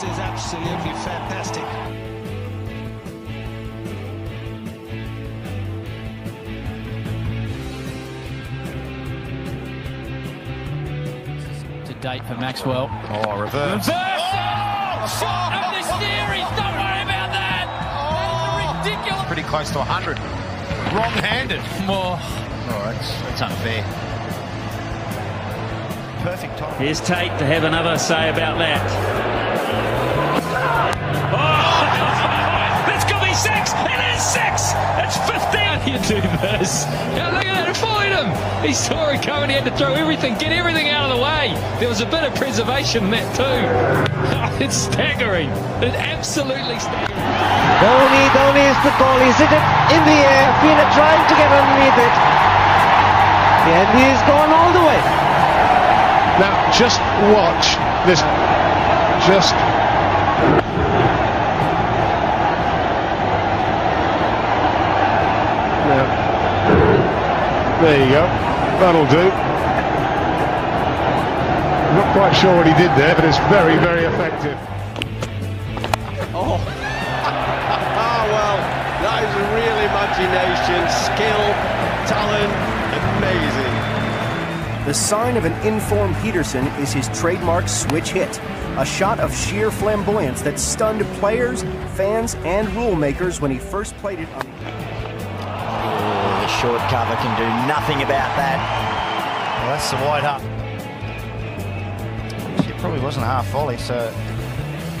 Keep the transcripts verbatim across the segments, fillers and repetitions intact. This is absolutely fantastic. To date for Maxwell. Oh, reverse. Reverse! Oh, oh, and the series, don't worry about that! Oh, that's ridiculous. Pretty close to one hundred. Wrong-handed. More. Oh, that's, that's unfair. Perfect time. Here's Tate to have another say about that. Oh, that's got to be six. It is six. That's fifteen. How do you do this? Now look at that. It followed him. He saw it coming. He had to throw everything, get everything out of the way. There was a bit of preservation in that too. Oh, it's staggering. It's absolutely staggering. Dolly, Dolly is the ball. He's hit it in the air. Fina trying to get underneath it. And he's gone all the way. Now, just watch this. Just. Yeah. There you go. That'll do. I'm not quite sure what he did there, but it's very, very effective. Oh. Oh, well, that is real imagination, skill, talent, amazing. The sign of an informed Peterson is his trademark switch hit, a shot of sheer flamboyance that stunned players, fans, and rule makers when he first played it on the... Oh, the short cover can do nothing about that. Well, that's the wide up. She probably wasn't half volley, so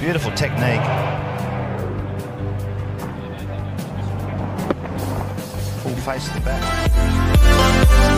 beautiful technique. Full face of the back.